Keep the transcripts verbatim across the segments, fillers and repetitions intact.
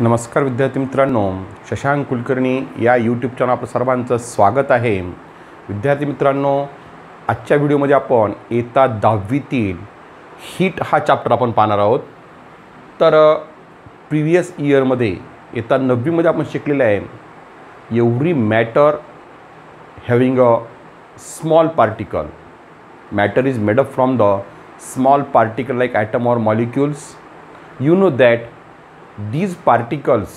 नमस्कार विद्यार्थी मित्रांनो, शशांक कुलकर्णी या यूट्यूब चॅनल आपलं सर्वांचं स्वागत आहे। विद्यार्थी मित्रांनो, आजच्या व्हिडिओमध्ये आपण इयत्ता दहावीतील हिट हा चॅप्टर आपण पाहणार आहोत। तर प्रीवियस इयरमध्ये इयत्ता नववी मध्ये आपण शिकलेले आहे every matter having a small particle, matter is made up from the small particle like atom और molecules. You know that these particles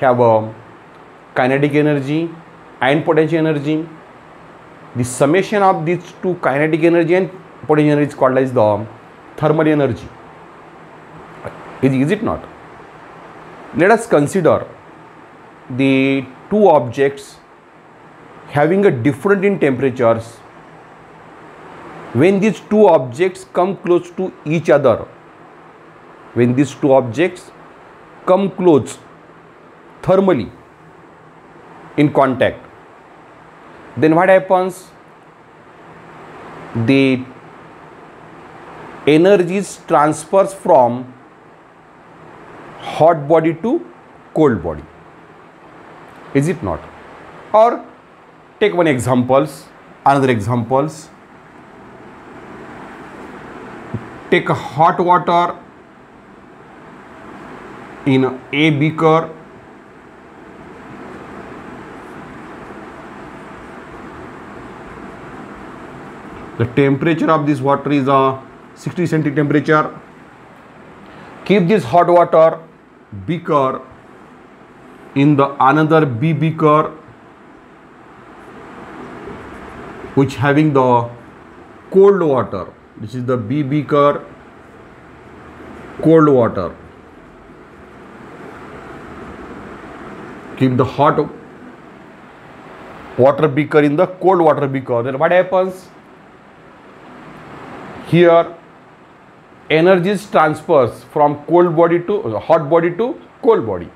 have a kinetic energy and potential energy. The summation of these two, kinetic energy and potential energy, is called as the thermal energy. Is, is it not? Let us consider the two objects having a different in temperatures. When these two objects come close to each other, when these two objects come close thermally in contact, then what happens? The energy is transfers from hot body to cold body, is it not? Or take one examples, another examples. Take hot water in a beaker the temperature of this water is a sixty centigrade temperature. Keep this hot water beaker in the another B beaker which having the cold water. This is the B beaker, cold water. Keep the hot water beaker in the cold water beaker. Then what happens? Here energy is transfers from cold body to hot body to cold body.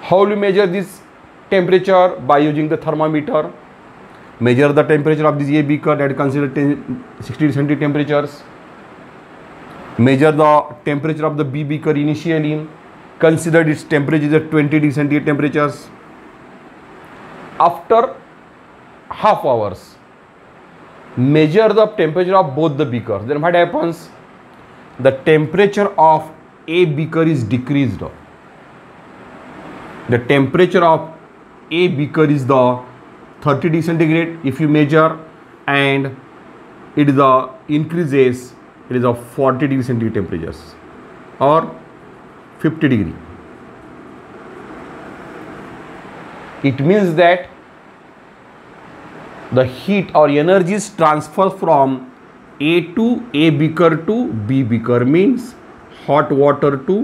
How will you measure this temperature? By using the thermometer. Measure the temperature of this A beaker that consider sixty centigrade temperatures. Measure the temperature of the B beaker initially. Consider its temperature at twenty degrees centigrade temperatures. After half hours, measure the temperature of both the beakers. Then what happens? The temperature of A beaker is decreased. The temperature of A beaker is the thirty degrees centigrade if you measure, and it is the increases. It is a forty degrees centigrade temperatures or fifty degree. It means that the heat or energy is transferred from A to A beaker to B beaker, means hot water to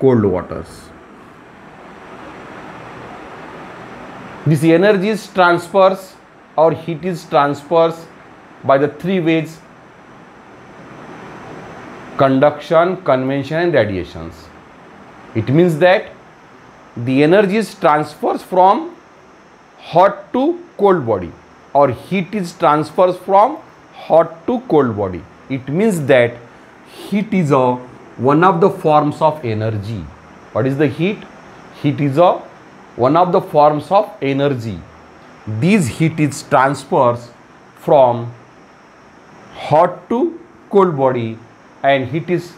cold waters. This energy is transfers or heat is transfers by the three ways: conduction, convection and radiations. It means that the energy is transfers from hot to cold body, or heat is transfers from hot to cold body. It means that heat is a one of the forms of energy. What is the heat? Heat is a one of the forms of energy. These heat is transfers from hot to cold body, and heat is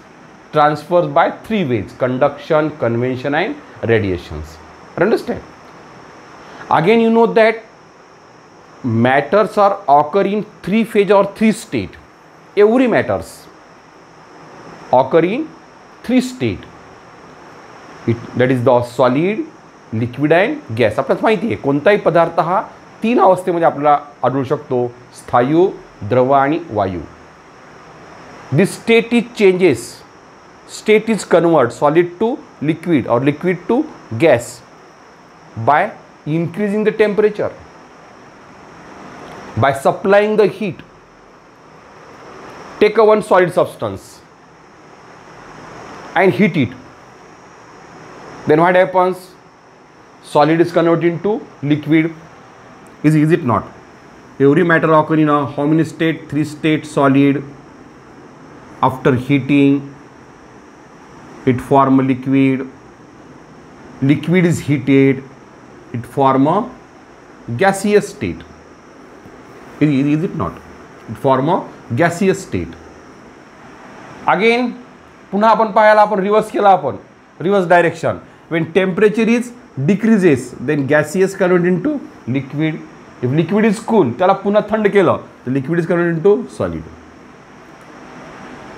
transfers by three ways: conduction, convection and radiations. Understand? Again, you know that matters are occur in three phase or three state. Every matters occur in three state. It, that is the solid, liquid and gas. आपल्याला माहिती आहे कोणताही पदार्थ हा तीन अवस्थेमध्ये आपल्याला आढळू शकतो: स्थायू, द्रव आणि वायू. This state is changes. State is convert solid to liquid or liquid to gas by increasing the temperature, by supplying the heat. Take a one solid substance and heat it. Then what happens? Solid is converted into liquid. Is, is it not? Every matter occurs in a how many state? Three state: solid. After heating, it form a liquid. liquid is heated, it form a gaseous state. Is it not? It form a gaseous state. Again, punha apan pahayala apan reverse kela apan, reverse direction. When temperature is decreases, then gaseous converted into liquid. If liquid is cool, tala punha thand kela, the liquid is converted into solid.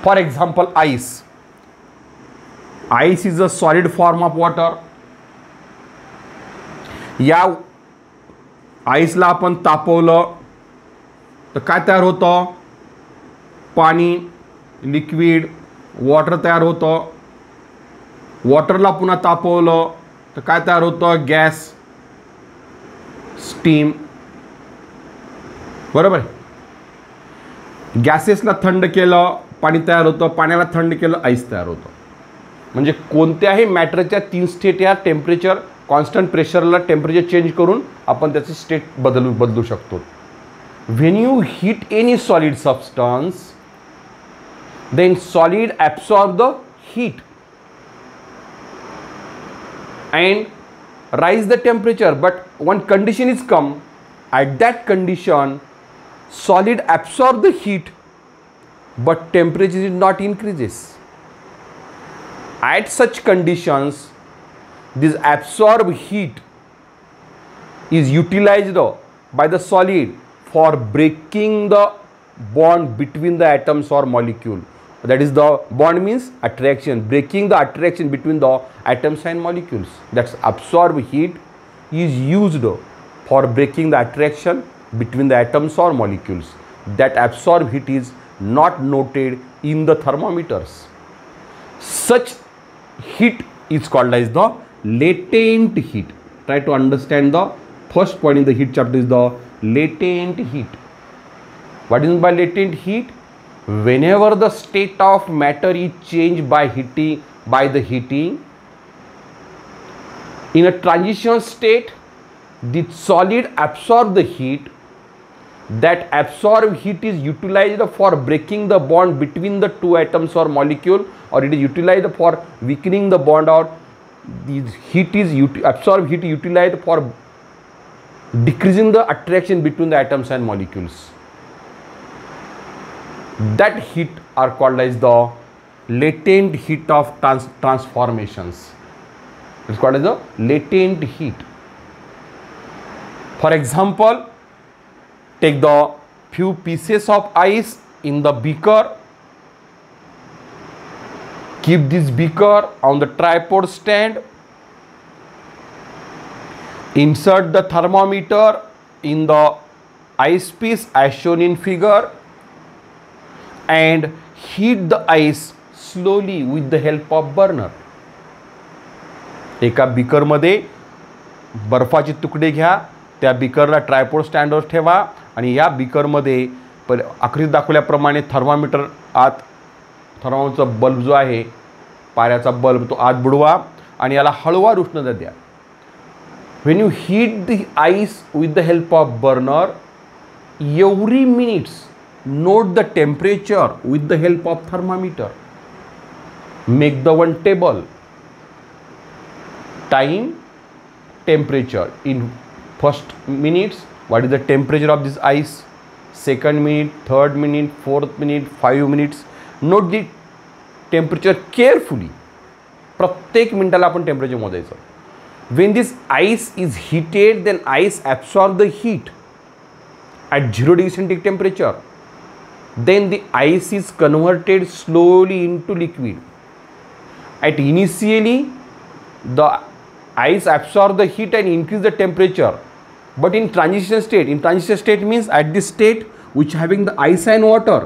For example, ice. Ice is a solid form of water. या ice ला अपन तापवलं तो काय तयार होतं? पाणी, liquid, water तयार होतं. वॉटरला पुन्हा तापवलं तो काय तयार होतं? Gas, steam. बरोबर आहे. गॅसेसला थंड केलं पाणी तयार होतं, पाण्याला थंड केलं आईस तयार होतं. म्हणजे कोणत्याही मॅटरच्या तीन स्टेट या टेम्परेचर कॉन्स्टंट प्रेशरला टेम्परेचर चेंज करून आपण त्याची स्टेट बदलू बदलू शकतो. When you heat any solid substance, then solid absorb the heat and rise the temperature. But one condition is come, at that condition solid absorb the heat but temperature is not increases. At such conditions, this absorbed heat is utilized by the solid for breaking the bond between the atoms or molecule. That is, the bond means attraction, breaking the attraction between the atoms and molecules. That's absorbed heat is used for breaking the attraction between the atoms or molecules. That absorbed heat is not noted in the thermometers. Such heat is called as the latent heat. Try to understand the first point in the heat chapter is the latent heat. What is meant by latent heat? Whenever the state of matter is changed by heating, by the heating, in a transition state, the solid absorbs the heat. That absorbed heat is utilized for breaking the bond between the two atoms or molecule, or it is utilized for weakening the bond, or the heat is absorbed heat utilized for decreasing the attraction between the atoms and molecules. That heat are called as the latent heat of trans transformations. It's called as the latent heat. For example, take the few pieces of ice in the beaker. Keep this beaker on the tripod stand. Insert the thermometer in the ice piece as shown in figure and heat the ice slowly with the help of burner. एका beaker मध्ये बर्फाचे तुकडे घ्या, त्या बीकरला tripod स्टँडवर ठेवा आणि या बीकरमध्ये पर आकृतीत दाखवल्याप्रमाणे थर्मामीटर आत थर्मामीटरचा बल्ब जो आहे पाऱ्याचा बल्ब तो आत बुडवा आणि याला हळूवार उष्णता द्या. When you heat the ice with the help of burner every minutes note the temperature with the help of thermometer. Make the one table. Time temperature in first minutes, what is the temperature of this ice? Second minute, third minute, fourth minute, five minutes. Note the temperature carefully. प्रत्येक मिनिटाला आपण temperature मोजायचं. When this ice is heated, then ice absorbs the heat at zero degree centigrade temperature. Then the ice is converted slowly into liquid. At initially, the ice absorbs the heat and increase the temperature. But in transition state, in transition state means at this state which having the ice and water,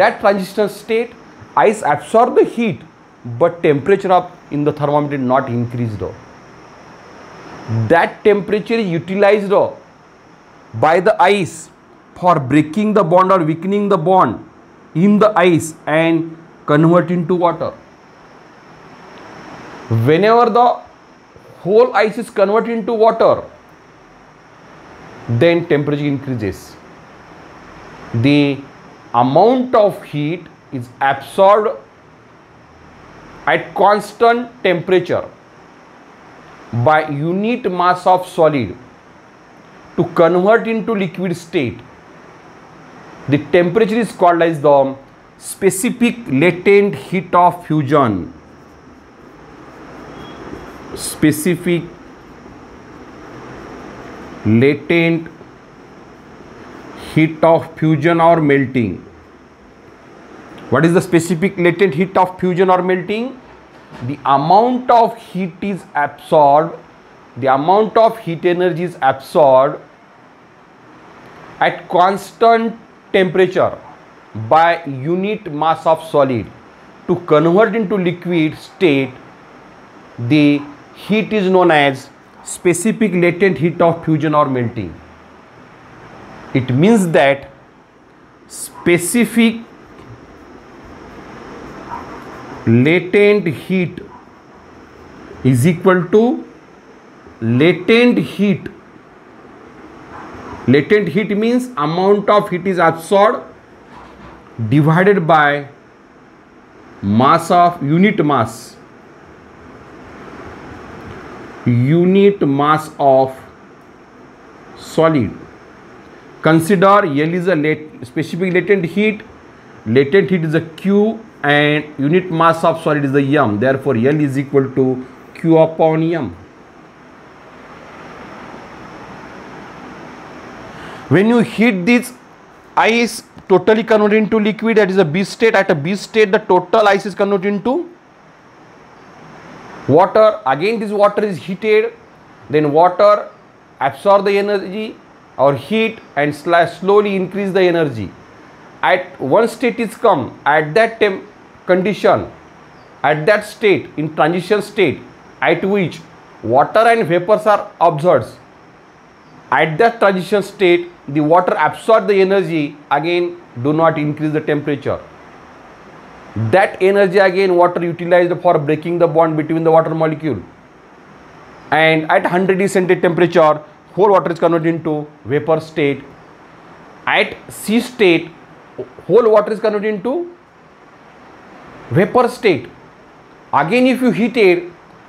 that transition state, ice absorbs the heat, but temperature up in the thermometer not increased. That temperature is utilized by the ice for breaking the bond or weakening the bond in the ice and convert into water. Whenever the whole ice is converted into water, then temperature increases. The amount of heat is absorbed at constant temperature by unit mass of solid to convert into liquid state. The temperature is called as the specific latent heat of fusion. Specific latent heat of fusion or melting. What is the specific latent heat of fusion or melting? The amount of heat is absorbed, the amount of heat energy is absorbed at constant temperature by unit mass of solid to convert into liquid state. The heat is known as specific latent heat of fusion or melting. It means that specific latent heat is equal to latent heat. Latent heat means amount of heat is absorbed divided by mass of unit mass unit mass of solid. Consider L is a late, specific latent heat, latent heat is a Q, and unit mass of solid is the M. Therefore, L is equal to Q upon M. When you heat this, ice totally converted into liquid, that is a B state. At a B state, the total ice is converted into water. Again this water is heated, then water absorb the energy or heat and slash slowly increase the energy. At one state is come, at that temp condition, at that state, in transition state at which water and vapors are absorbed, at that transition state the water absorbs the energy, again do not increase the temperature. That energy again water utilized for breaking the bond between the water molecule, and at one hundred degrees Celsius temperature whole water is converted into vapor state. At C state whole water is converted into vapor state. Again if you heat it,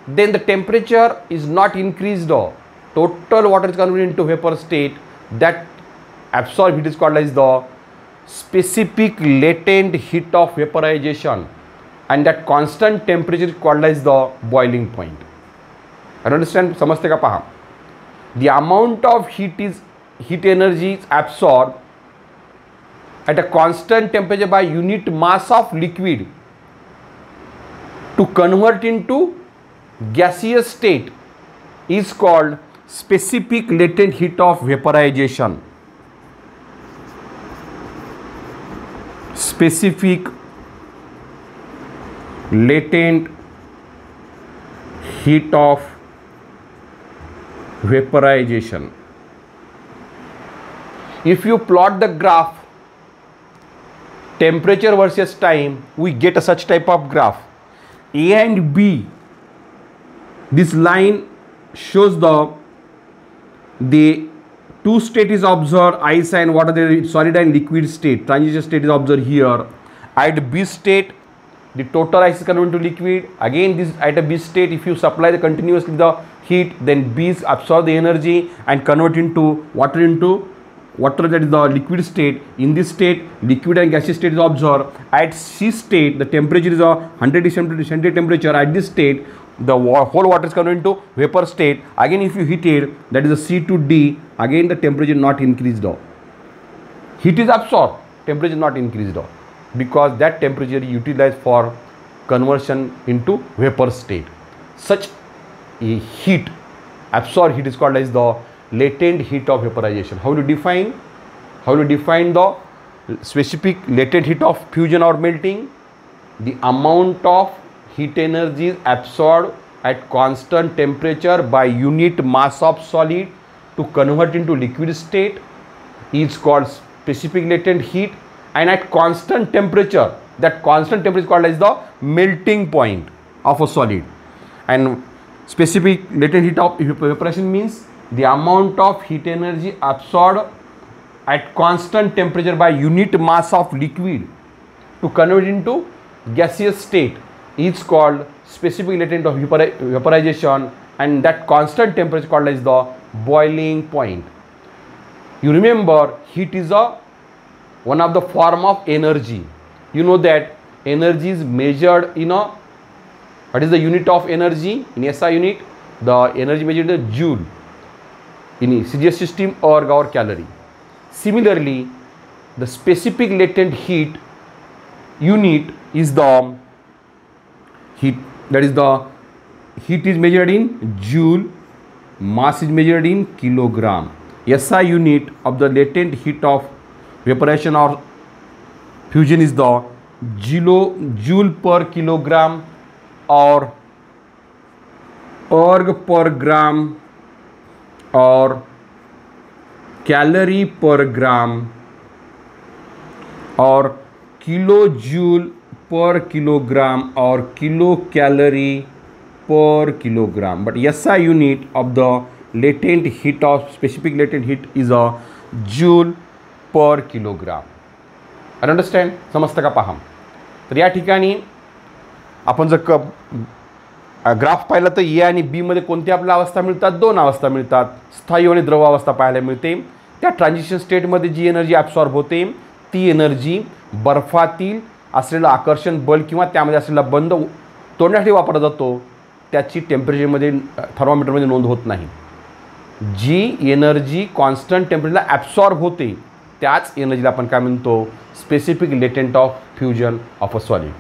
then the temperature is not increased, total water is converted into vapor state. That absorbed heat is called as the specific latent heat of vaporization, and that constant temperature is called as the boiling point. I understand? Samajhte ka paha? The amount of heat is heat energy is absorbed at a constant temperature by unit mass of liquid to convert into gaseous state is called specific latent heat of vaporization. Specific latent heat of vaporization. If you plot the graph temperature versus time, we get a such type of graph. A and B, this line shows the the two state is observed, ice and water, there is solid and liquid state. Transition state is observed here. At B state, the total ice is converted to liquid. Again, this at a B state, if you supply the continuously the heat, then B's absorb the energy and convert into water into water, that is the liquid state. In this state, liquid and gaseous state is observed. At C state, the temperature is a one hundred degrees Celsius temperature. At this state, the whole water is converted into vapor state. Again if you heat it, that is a C to D, again the temperature not increased. Heat is absorbed, temperature not increased, because that temperature is utilized for conversion into vapor state. Such a heat, absorbed heat, is called as the latent heat of vaporization. How to define? How to define the specific latent heat of fusion or melting? The amount of heat energy is absorbed at constant temperature by unit mass of solid to convert into liquid state is called specific latent heat, and at constant temperature, that constant temperature is called as the melting point of a solid. And specific latent heat of evaporation means the amount of heat energy absorbed at constant temperature by unit mass of liquid to convert into gaseous state is called specific latent of vaporization, and that constant temperature called as the boiling point. You remember heat is a one of the form of energy. You know that energy is measured in a, what is the unit of energy? In S I unit, the energy measured in joule in C G S system or our calorie. Similarly, the specific latent heat unit is the heat, that is the heat is measured in joule, mass is measured in kilogram. S I unit of the latent heat of vaporation or fusion is the joule per kilogram or erg per gram or calorie per gram or kilojoule per kilogram or kilocalorie per kilogram. But S I unit of the latent heat of specific latent heat is a joule per kilogram. I understand? समजतं का पाहम? तर या ठिकाणी आपण जर graph पाहिला तर ए आणि बी मध्ये कोणती आपल्याला अवस्था मिळतात? दोन अवस्था मिळतात. स्थायी आणि द्रव अवस्था पाहायला मिळते. त्या ट्रान्झिशन स्टेट मध्ये जी एनर्जी ॲब्सॉर्ब होते ती एनर्जी बर्फातील असलेला आकर्षण बल किंवा त्यामध्ये असलेला बंध तोडण्यासाठी वापरला जातो. त्याची टेम्परेचर मध्ये थर्मामीटर मध्ये नोंद होत नाही. जी एनर्जी कॉन्स्टंट टेम्परेचरला ॲब्सॉर्ब होते त्याच एनर्जीला आपण काय म्हणतो? Specific latent of fusion of a solid.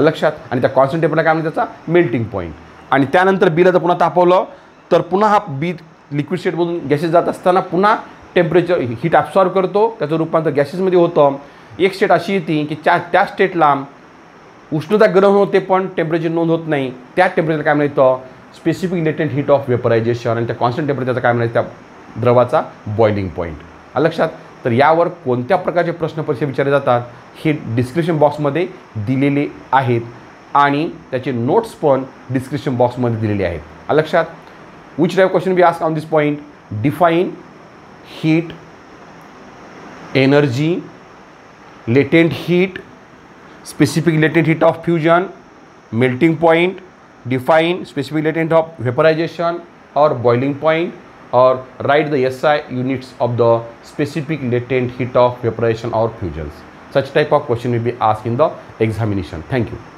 लक्षात? आणि त्या कॉन्स्टंट टेम्परेचरला काय म्हणतात? त्याचा मेल्टिंग पॉईंट. आणि त्यानंतर बीला जर पुन्हा तापवलं तर पुन्हा हा बी लिक्विड स्टेटमधून गॅसेस जात असताना पुन्हा टेम्परेचर हीट ॲब्सॉर्ब करतो. त्याचं रूपांतर गॅसेसमध्ये होतं. एक स्टेट अशी येते की त्या त्या स्टेटला उष्णता गरम होते पण टेम्परेचर नोंद होत नाही. त्या टेम्परेचरला काय म्हणतो? Specific latent heat of vaporization. आणि त्या कॉन्स्टंट टेम्परेचरचा काय म्हणतो? त्या द्रवाचा बॉइलिंग पॉईंट. लक्षात? तर यावर कोणत्या प्रकारचे प्रश्न परीक्षेत विचारले जातात हे डिस्क्रिप्शन बॉक्समध्ये दिलेले आहेत आणि त्याचे नोट्स पण डिस्क्रिप्शन बॉक्समध्ये दिलेले आहेत. लक्षात? Which type question we ask on this point? Define heat, energy, latent heat, specific latent heat of fusion, melting point, define specific latent of vaporization और बॉइलिंग पॉइंट, और write the S I units of the specific latent heat of vaporation or fusions. Such type of question will be asked in the examination. Thank you.